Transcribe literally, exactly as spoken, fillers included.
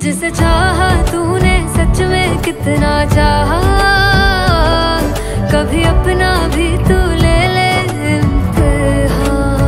जिसे चाहा तूने सच में कितना चाहा।